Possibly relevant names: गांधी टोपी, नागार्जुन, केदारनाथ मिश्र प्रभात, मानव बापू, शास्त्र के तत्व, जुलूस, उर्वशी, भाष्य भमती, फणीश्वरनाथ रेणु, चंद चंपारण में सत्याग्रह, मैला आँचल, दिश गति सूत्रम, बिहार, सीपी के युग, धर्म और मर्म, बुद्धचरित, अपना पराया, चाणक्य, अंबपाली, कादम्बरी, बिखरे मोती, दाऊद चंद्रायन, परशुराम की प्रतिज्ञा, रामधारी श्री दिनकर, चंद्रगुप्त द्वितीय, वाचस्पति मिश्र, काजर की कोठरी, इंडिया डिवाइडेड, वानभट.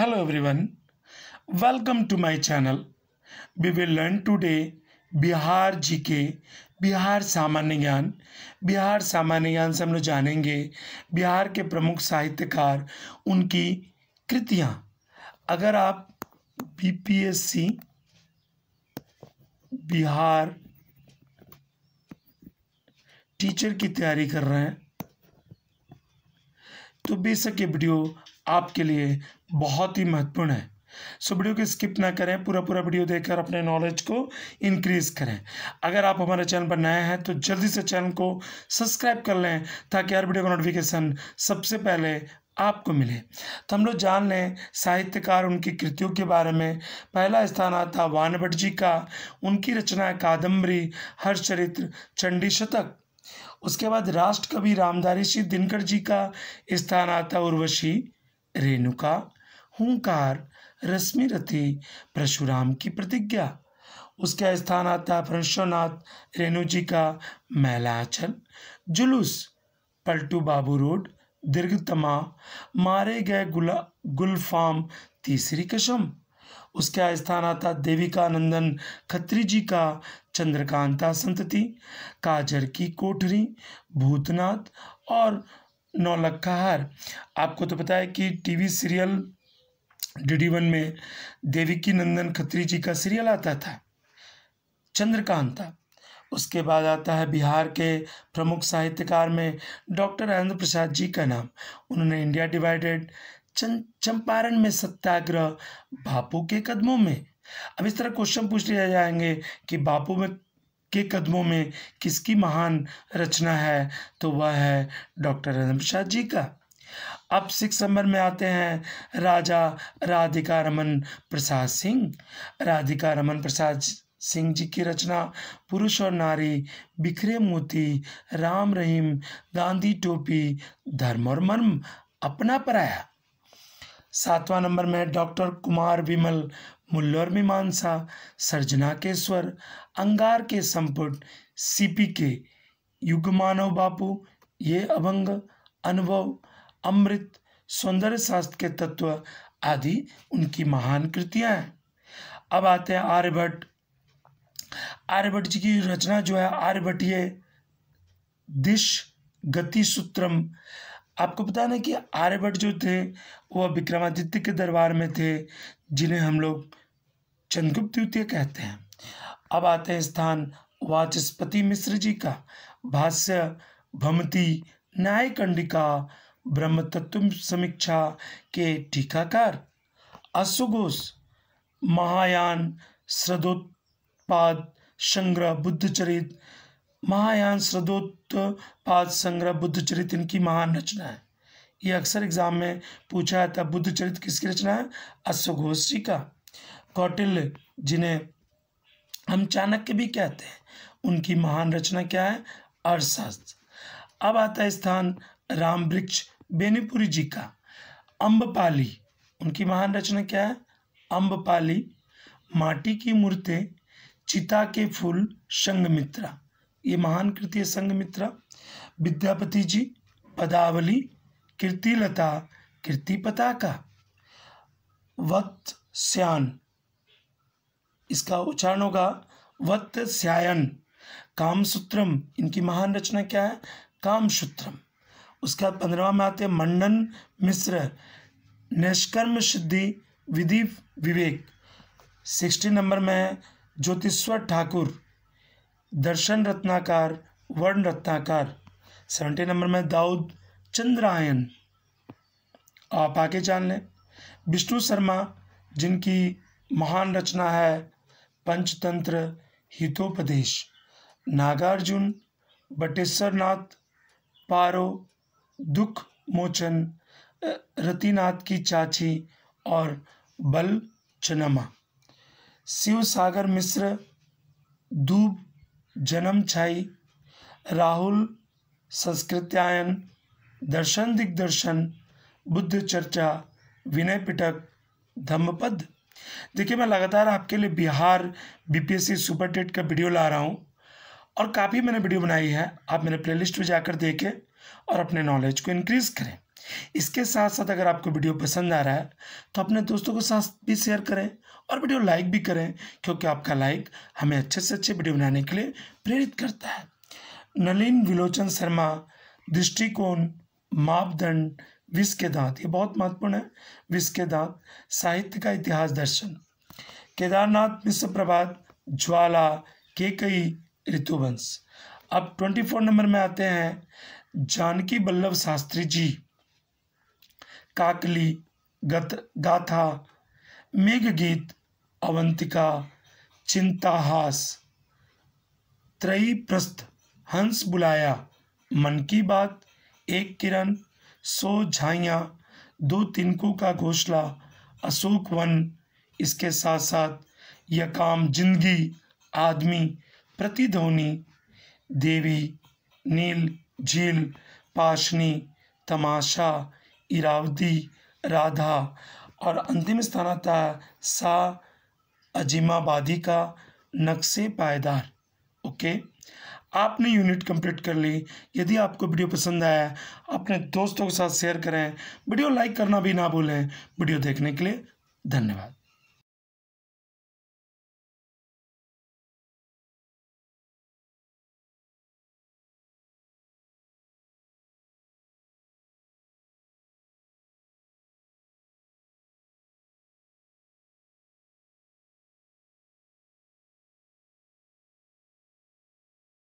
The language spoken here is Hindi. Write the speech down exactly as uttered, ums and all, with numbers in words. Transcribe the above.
Hello everyone, welcome to my channel. We will learn today बिहार GK, बिहार सामान्य ज्ञान। बिहार सामान्य ज्ञान से हम लोग जानेंगे बिहार के प्रमुख साहित्यकार, उनकी कृतियाँ। अगर आप बीपीएससी बिहार टीचर की तैयारी कर रहे हैं तो बेशक ये वीडियो आपके लिए बहुत ही महत्वपूर्ण है। सो वीडियो को स्किप ना करें, पूरा पूरा वीडियो देखकर अपने नॉलेज को इंक्रीज करें। अगर आप हमारे चैनल पर नए हैं तो जल्दी से चैनल को सब्सक्राइब कर लें ताकि हर वीडियो का नोटिफिकेशन सबसे पहले आपको मिले। तो हम लोग जान लें साहित्यकार, उनकी कृतियों के बारे में। पहला स्थान आता वानभट जी का, उनकी रचना कादम्बरी, हर्षचरित्र, चंडी शतक। उसके बाद राष्ट्र कवि रामधारी श्री दिनकर जी का स्थान आता उर्वशी, रेणुका, हुंकार, रश्मिरथी, परशुराम की प्रतिज्ञा। उसका स्थान आता फणीश्वरनाथ रेणु जी का मैला आँचल, जुलूस, पलटू बाबू रोड, दीर्घतपा, मारे गए गुला गुलफाम, तीसरी कसम। उसका स्थान आता देवकीनंदन खत्री जी का चंद्रकांता संतति, काजर की कोठरी, भूतनाथ और नौलखा हार। आपको तो पता है कि टीवी सीरियल डीडी वन में देवकीनंदन खत्री जी का सीरियल आता था चंद्रकांता। उसके बाद आता है बिहार के प्रमुख साहित्यकार में डॉक्टर राजेंद्र प्रसाद जी का नाम। उन्होंने इंडिया डिवाइडेड, चंद चंपारण में सत्याग्रह, बापू के कदमों में। अब इस तरह क्वेश्चन पूछ लिए जाएंगे कि बापू में के कदमों में किसकी महान रचना है, तो वह है डॉक्टर राजेंद्र प्रसाद जी का। अब सिक्स नंबर में आते हैं राजा राधिका रमन प्रसाद सिंह। राधिका रमन प्रसाद सिंह जी की रचना पुरुष और नारी, बिखरे मोती, राम रहीम, गांधी टोपी, धर्म और मर्म, अपना पराया। सातवां नंबर में डॉक्टर कुमार विमल मुल्ल और मीमांसा, सर्जना के स्वर, अंगार के संपुट, सीपी के, युग मानव बापू, ये अभंग, अनुभव, अमृत, सौंदर्य शास्त्र के तत्व आदि उनकी महान कृतियाँ हैं। अब आते हैं आर्यभट्ट। आर्यभट्ट जी की रचना जो है आर्यभट्टीय दिश गति सूत्रम। आपको पता ना कि आर्यभट्ट जो थे वह विक्रमादित्य के दरबार में थे, जिन्हें हम लोग चंद्रगुप्त द्वितीय कहते हैं। अब आते हैं स्थान वाचस्पति मिश्र जी का। भाष्य, भमती, न्यायखंडिका, ब्रह्मतत्व समीक्षा के टीकाकार। अश्वघोष, महायान श्रद्धोत्पाद संग्रह, बुद्धचरित, महायान श्रद्धोत्पाद संग्रह, बुद्धचरित इनकी महान रचना है। ये अक्सर एग्जाम में पूछा जाता है। बुद्धचरित किसकी रचना है? अश्वघोष जी का। कौटिल्य, जिन्हें हम चाणक्य भी कहते हैं, उनकी महान रचना क्या है? अर्थशास्त्र। अब आता है स्थान रामवृक्ष बेनीपुरी जी का। अंबपाली, उनकी महान रचना क्या है? अंबपाली, माटी की मूर्तें, चिता के फूल, संगमित्रा, ये महान कृति है संगमित्रा। विद्यापति जी, पदावली, कीर्तिलता, कीर्ति पताका। वत्स्यायन, इसका उच्चारण होगा वत्स्यायन। कामसूत्रम, इनकी महान रचना क्या है? कामसूत्रम। उसके बाद पंद्रहवां में आते हैं मंडन मिश्र, निष्कर्म सिद्धि, विधि विवेक। सिक्सटीन नंबर में है ज्योतिश्वर ठाकुर, दर्शन रत्नाकार, वर्ण रत्नाकार। सेवेंटी नंबर में दाऊद चंद्रायन, आप आगे जान लें। विष्णु शर्मा, जिनकी महान रचना है पंचतंत्र, हितोपदेश। नागार्जुन, बटेश्वरनाथ पारो, दुख मोचन, रतिनाथ की चाची और बल चनमा। शिव सागर मिश्र, दूब जन्म छाई, राहुल संस्कृत्यायन, दर्शन दिग्दर्शन, बुद्ध चर्चा, विनय पिटक, धम्मपद। देखिए, मैं लगातार आपके लिए बिहार बीपीएससी सुपर टेट का वीडियो ला रहा हूँ और काफ़ी मैंने वीडियो बनाई है। आप मेरे प्लेलिस्ट में जाकर देखें और अपने नॉलेज को इंक्रीज़ करें। इसके साथ साथ अगर आपको वीडियो पसंद आ रहा है तो अपने दोस्तों के साथ भी शेयर करें और वीडियो लाइक भी करें, क्योंकि आपका लाइक हमें अच्छे से अच्छे वीडियो बनाने के लिए प्रेरित करता है। नलिन विलोचन शर्मा, दृष्टिकोण, मापदंड, विष के दांत, ये बहुत महत्वपूर्ण है, विष के दांत, साहित्य का इतिहास दर्शन, केदारनाथ मिश्र प्रभात, ज्वाला, केकई, ऋतुवंश। अब चौबीस नंबर में आते हैं जानकी बल्लभ शास्त्री जी, काकली, गत गाथा, मेघ गीत, अवंतिका, चिंताहास, त्रयी प्रस्थ, हंस बुलाया, मन की बात, एक किरण, सो झाइयाँ, दो तिनकों का घोंसला, अशोक वन, इसके साथ साथ यकाम, जिंदगी, आदमी, प्रतिध्वनि, देवी, नील झील, पाशनी, तमाशा, इरावदी, राधा, और अंतिम स्थान आता है सा अजीमाबादी का, नक्शे पायदार। ओके, आपने यूनिट कंप्लीट कर ली। यदि आपको वीडियो पसंद आया अपने दोस्तों के साथ शेयर करें, वीडियो लाइक करना भी ना भूलें। वीडियो देखने के लिए धन्यवाद।